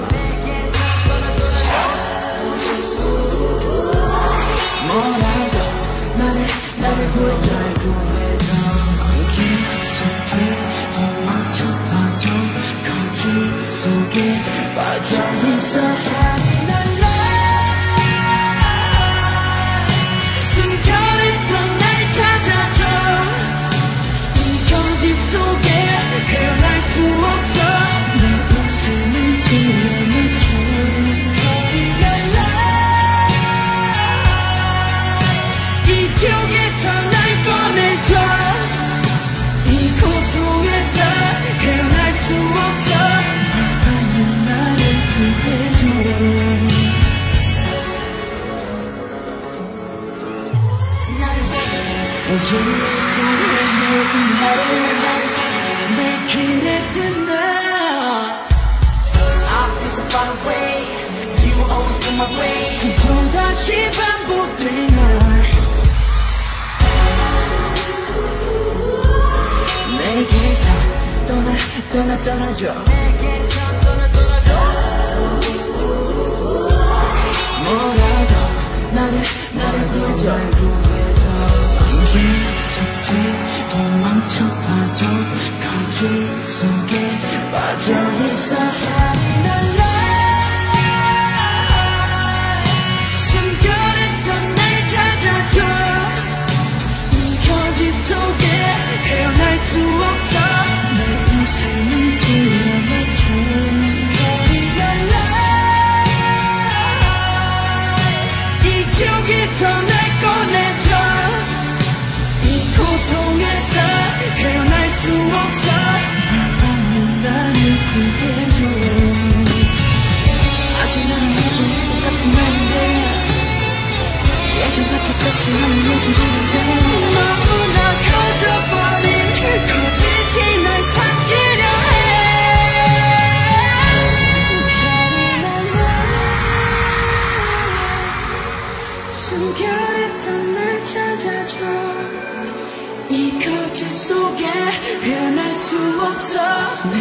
이 거짓 속에 변할 수 없어.